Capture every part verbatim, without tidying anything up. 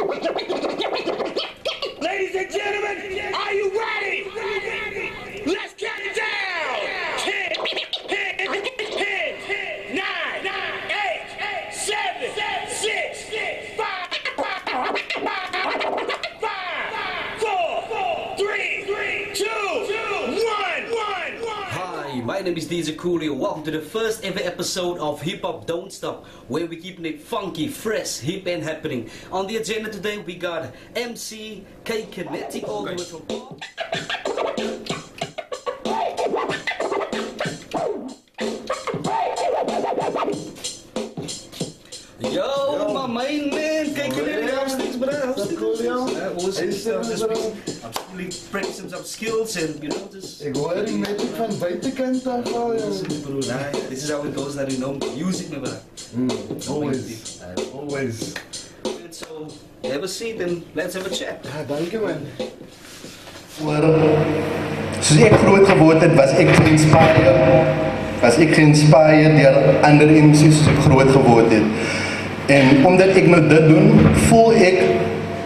Ladies and gentlemen, are you ready? Let's get down! Ten, ten, ten, ten, nine, eight, seven, six, five, five, four, three, two, one. Hi, my name is D J Coolio. Welcome to the first ever episode of Hip Hop Don't Stop, where we're keeping it funky, fresh, hip and happening. On the agenda today we got M C K-Kinetic all the way from Paarl. Yo, my main man, K-Kinetic, how's things, brother? How's things? Coolio? I'm just practicing some skills and, you know, just... I'm going to make it from the This is how it goes, that you know, music, brother. Mm, always, uh, always. Good, so have a seat and let's have a chat. Ah, dank je, man. Soos ek groot geword het, was ek geïnspireerd. Was ek geïnspireerd deur ander M C's soos ek groot geword het. En omdat ek nou dit doen, voel ek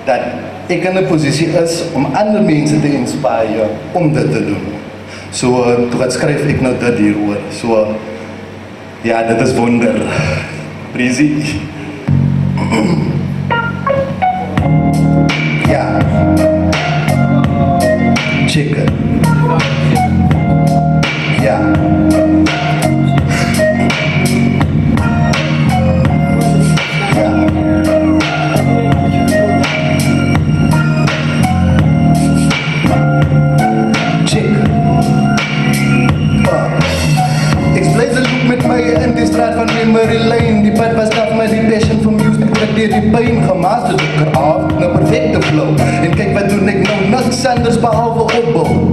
dat ek in 'n posisie is om ander mense te inspireer om dit te doen. So toe wat skryf ek nou dit hieroor. So ja, dit is wonder. Presies. Ja. Check. Ja. Anders behalve opbouw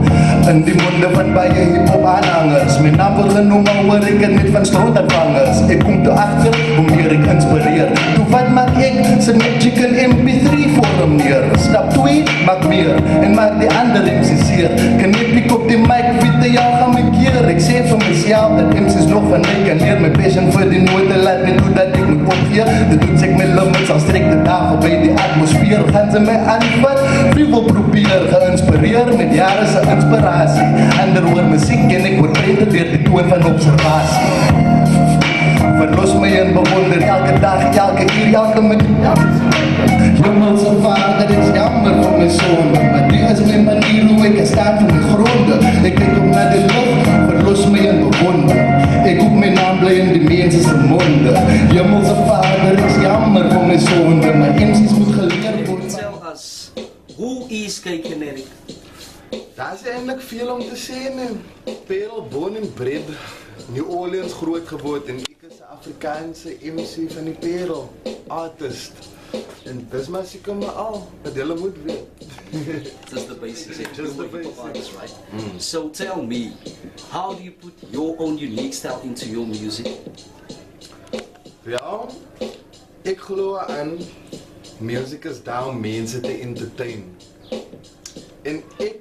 in die monden van baie hiphop aanhangers. Mijn naam wordt genoemd, maar hoor ik het niet van strootanvangers. Ik kom erachter hoe meer ik inspireer. Toe wat maak ik? Zet met chicken M P three voor hem neer. Stap twee, maak meer en maak die andere M C's hier. Knip ik op die mic, witte jou gaan mijn keer. Ik zeg van mezelf dat M C's nog van ik kan leer. Mijn passion voor die noten laat me doen dat ik moet opgeer. De toets ik mijn limits al strek de dagen bij die atmosfeer. Gaan ze mij aanvat? Vriewel probeer, geïnspireer met jaren zijn inspiratie. Ander hoor muziek en ik word beter door die toon van observatie. Verlos mij en bewonder elke dag, elke uur, elke minuut. Hemelse vader, het is jammer voor mijn zoon, maar die is mijn manier hoe ik sta voor mijn gronden. Ik kijk op naar de lucht, verlos mij en bewonder. Ik roep mijn naam blij in de mensen zijn monden. Hemelse vader, het is jammer voor mijn zonde, maar M C's moet geleerd worden. Hoe is K-Kinetic? Daar is eigenlijk veel om te zeggen. P E R O, born and bred, New Orleans groot geworden. En ik is de Afrikaanse M C van die P E R O, artist. En dat is maar zeker maar al, dat jullie moeten weten. Just the basics, just the basics. Artists, right? Mm. So tell me, how do you put your own unique style into your music? Ja, ik geloof aan... Music is daar om mensen te entertainen. En ik...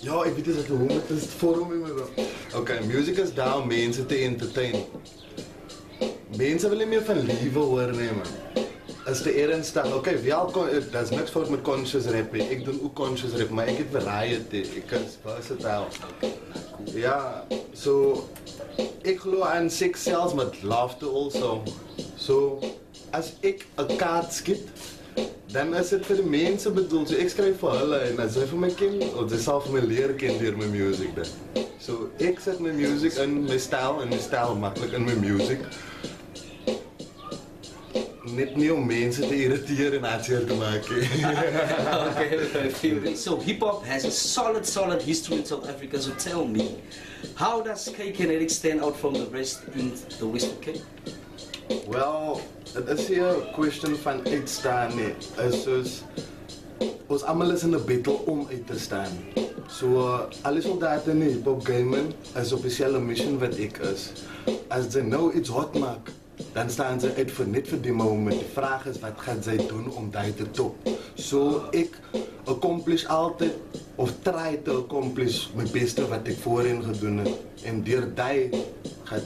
Ja, ik weet niet wat hoe het is, het forum in me. Oké, music is daar om mensen te entertainen. Mensen willen meer van leven waarnemen. Als de ernstig... Oké, dat is niks fout met conscious rap. Ik doe ook conscious rap, maar ik heb variety. Ik kan versatile. Ja, zo... Ik geloof aan sex zelfs met laughter also. Zo... Als ik een kaart schiet, dan is het voor de mensen bedoeld. Ik schrijf voor hulle en als zij voor mij kennen, of ze zelf voor mij leren kennen door mijn muziek. Zo, ik zet mijn muziek in mijn stijl en mijn stijl makkelijk in mijn muziek. Net niet om mensen te irriteren en uitzeer te maken. Okay, so hip-hop has a solid, solid history in South Africa, so tell me, how does K-Kinetic stand out from the rest in the Western Cape? Wel, het is hier een kwestie van uitstaan. Het is dus, ons allemaal is in de battle om uit te staan. Zo, uh, alle soldaten in de hiphop gamen is de officiële mission wat ik is. Als ze nou iets hot maken, dan staan ze uit voor net voor die moment. De vraag is, wat gaan zij doen om daar te top? Zo, ik accomplish altijd, of try te accomplish, mijn beste wat ik voorheen gedaan heb. En door die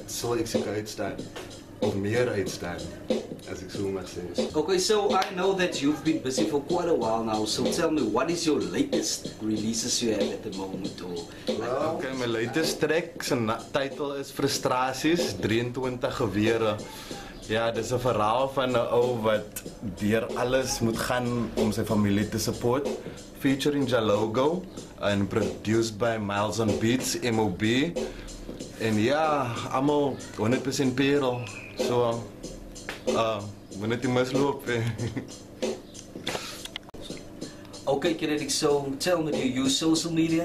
zal ik zeker uitstaan. of meerderheid staan, as ik zo mag zeggen. Okay, so I know that you've been busy for quite a while now, so tell me, what is your latest releases you have at the moment? Or like well, okay, my latest track, zijn title is Frustraties, drieëntwintig Geweere. Ja, dit is een verhaal van een ou wat door alles moet gaan om zijn familie te supporten. Featuring Jalogo and produced by Miles on Beats, M O B. En ja, allemaal honderd procent P E R O. Zo, ah, we net die mes lopen. Okay, Kinetic, so tell me, do you use social media?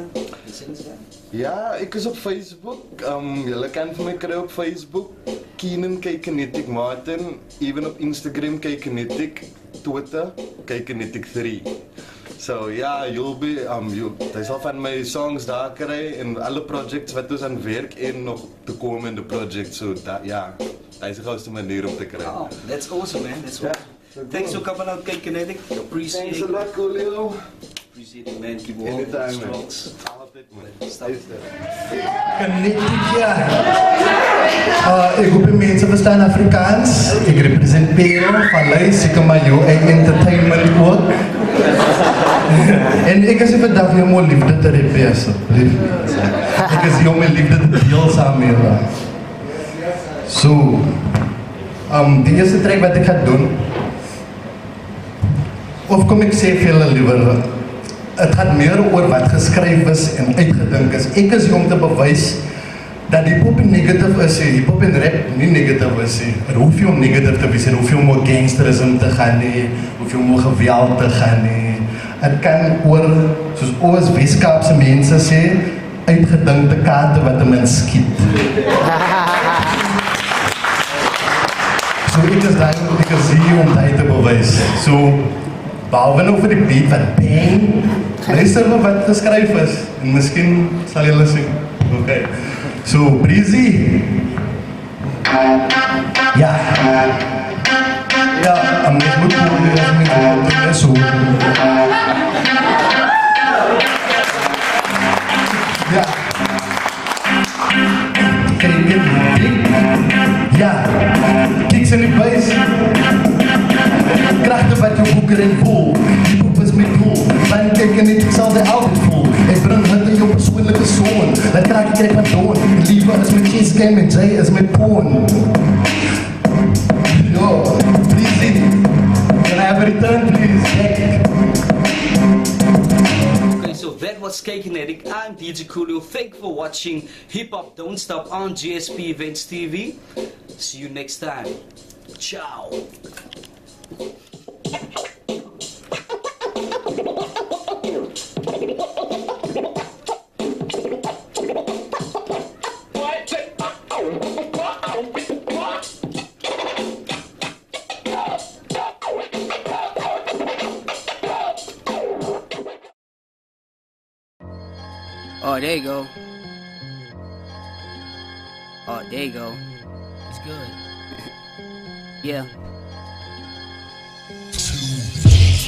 Ja, ik is op Facebook. Um, jullie kennen van mij krijgen op Facebook. Keenan K-Kinetic Martin, even op Instagram K-Kinetic, Twitter K-Kinetic three. So ja, you'll be, um, you, hij zal van mijn songs daar krijgen en alle projects wat dus aan werk en nog te komen in de projects. So dat, ja, dat is de grootste manier om te krijgen. Oh, that's awesome, man, that's awesome. Yeah, thanks for coming out, K-Kinetic. Appreciate it. Thanks a lot, Coolio. Appreciate it, man. Keep all the strokes. Uh, ik hoop de mensen verstaan Afrikaans. Ik represent P E R O van L I S Zeker maar jou en entertainment ook. En ik is even daar voor jou mijn liefde te represen. Ik is jou mijn liefde te deel samen met jou. Zo. De eerste track wat ik ga doen. Of kom ik zeggen veel liever. Het gaat meer over wat geschreven is en uitgedink is. Ik is jong te bewijs dat hip-hop en negatief is. Hip-hop en rap niet negatief is. Er hoef je om negatief te wees. Er hoef je om over gangsterisme te gaan. Er hoef je om over geweld te gaan. Het kan oor, zoals oors Westkaapse mensen sê, uitgedinkte kaarte wat een mens skiet. Zo, ik is daar wat ik is hier om dat te bewijs. Zo, behalve nou vir die beat wat bang, luister maar wat geskryf is. En misschien sal jylle sing. Oké. So, breezy. Ja. Ja, en dit moet voor die resming op de mes hoor. Ja. Kan je dit klik? Ja. Kicks in die bass. Krachten wat jou boeken en vol. Die boek is met vol. Mijn kijken niet, ik zal de altijd vol. Ik breng het in jouw persoonlijke zon. Dan krijg ik even door. Lieve is mijn cheesecake en Jay is mijn porn. Yo, please leave. Can I have a return, please? Okay, so that was K-Kinetic. I'm D J Coolio. Thank you for watching Hip Hop Don't Stop on G S P Events T V. See you next time. Ciao. Oh, there you go. Oh, there you go. It's good. Yeah.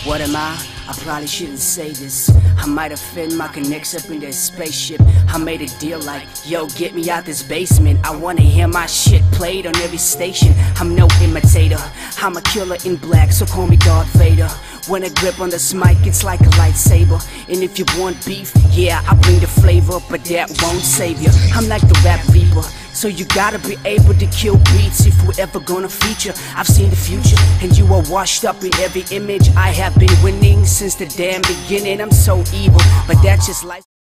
What am I? I probably shouldn't say this. I might offend my connects up in their spaceship. I made a deal like, yo, get me out this basement. I wanna hear my shit played on every station. I'm no imitator. I'm a killer in black, so call me Darth Vader. When I grip on this mic, it's like a lightsaber. And if you want beef, yeah, I bring the flavor, but that won't save you. I'm like the rap reaper. So you gotta be able to kill beats if we're ever gonna feature. I've seen the future, and you are washed up in every image. I have been winning since the damn beginning. I'm so evil, but that's just life.